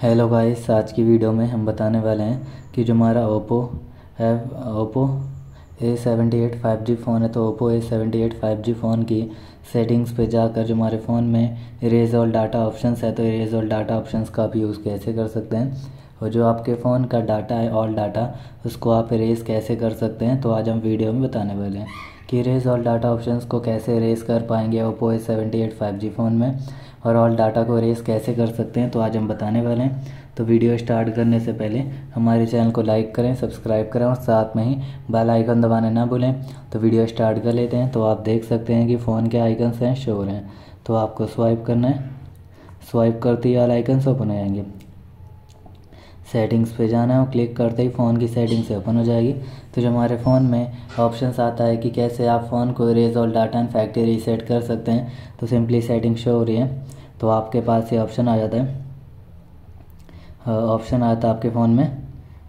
Hello guys, आज की video में हम बताने वाले हैं कि जो हमारा ओप्पो है, ओप्पो A78 5G फ़ोन है, तो ओप्पो A78 5G फ़ोन की सेटिंग्स पे जाकर जो हमारे फ़ोन में इरेज ऑल डाटा ऑप्शंस है, तो इरेज ऑल डाटा ऑप्शंस का भी यूज़ कैसे कर सकते हैं और जो आपके फ़ोन का डाटा है ऑल डाटा, उसको आप इरेज कैसे कर सकते हैं, तो आज हम वीडियो में बताने वाले हैं कि इरेज ऑल डाटा ऑप्शंस को कैसे इरेज कर पाएंगे ओप्पो A78 5G फ़ोन में और ऑल डाटा को इरेज कैसे कर सकते हैं, तो आज हम बताने वाले हैं। तो वीडियो स्टार्ट करने से पहले हमारे चैनल को लाइक करें, सब्सक्राइब करें और साथ में ही बेल आइकन दबाना ना भूलें। तो वीडियो स्टार्ट कर लेते हैं। तो आप देख सकते हैं कि फ़ोन के आइकन्स हैं, शो हो रहे हैं, तो आपको स्वाइप करना है। स्वाइप करते ही ऑल आइकन्स ओपन हो जाएंगे। सेटिंग्स पे जाना है और क्लिक करते ही फ़ोन की सेटिंग्स ओपन हो जाएगी। तो जो हमारे फ़ोन में ऑप्शंस आता है कि कैसे आप फ़ोन को erase all data and factory reset कर सकते हैं, तो सिंपली सेटिंग शो हो रही है, तो आपके पास ये ऑप्शन आ जाता है, ऑप्शन आता है आपके फ़ोन में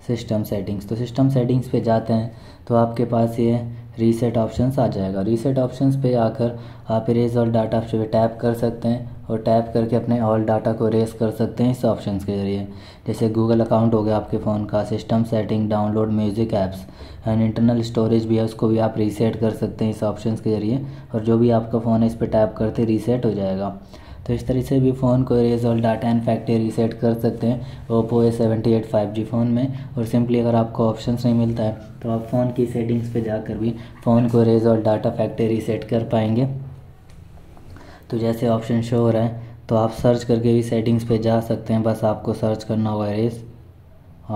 सिस्टम सेटिंग्स। तो सिस्टम सेटिंग्स पे जाते हैं तो आपके पास ये रीसेट ऑप्शंस आ जाएगा। रीसेट ऑप्शंस पे आकर आप इरेज ऑल डाटा पे टैप कर सकते हैं और टैप करके अपने ऑल डाटा को इरेज कर सकते हैं इस ऑप्शंस के ज़रिए। जैसे गूगल अकाउंट हो गया आपके फ़ोन का, system setting, download music apps and internal storage भी है, उसको भी आप रीसेट कर सकते हैं इस ऑप्शंस के ज़रिए। और जो भी आपका फ़ोन है इस पर टैप करते रीसेट हो जाएगा। तो इस तरह से भी फ़ोन को erase all data and factory reset कर सकते हैं ओप्पो A78 5G फ़ोन में। और सिंपली अगर आपको ऑप्शंस नहीं मिलता है तो आप फ़ोन की सेटिंग्स पे जाकर भी फ़ोन को erase all data factory reset कर पाएंगे। तो जैसे ऑप्शन शो हो रहा है तो आप सर्च करके भी सेटिंग्स पे जा सकते हैं, बस आपको सर्च करना होगा इरेज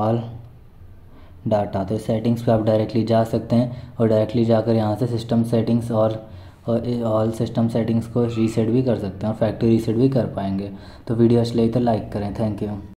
ऑल डाटा। तो सेटिंग्स पर आप डायरेक्टली जा सकते हैं और डायरेक्टली जाकर यहाँ से सिस्टम सेटिंग्स और ऑल सिस्टम सेटिंग्स को रीसेट भी कर सकते हैं और फैक्ट्री रीसेट भी कर पाएंगे। तो वीडियो अच्छी लगी तो लाइक करें। Thank you.